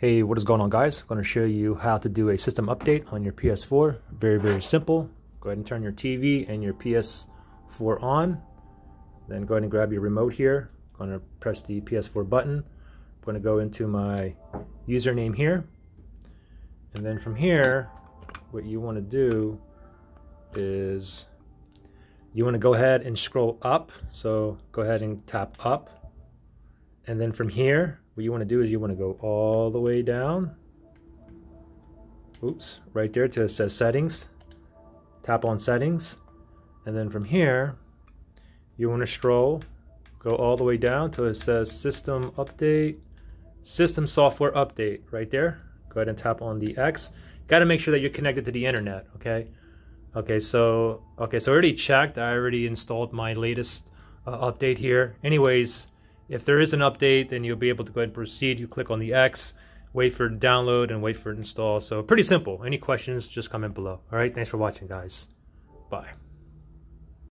Hey, what is going on, guys? I'm going to show you how to do a system update on your PS4. Very simple. Go ahead and turn your TV and your PS4 on. Then go ahead and grab your remote here. I'm going to press the PS4 button. I'm going to go into my username here. And then from here, what you want to do is you want to go ahead and scroll up. So go ahead and tap up. And then from here, what you want to do is you want to go all the way down, oops, right there to it says settings. Tap on settings, and then from here you want to scroll, go all the way down till it says system update, system software update right there. Go ahead and tap on the X. Got to make sure that you're connected to the internet. Okay, so I already checked. I already installed my latest update here. Anyways, if there is an update, then you'll be able to go ahead and proceed. You click on the X, wait for it to download, and wait for it to install. So pretty simple. Any questions, just comment below. All right, thanks for watching, guys. Bye.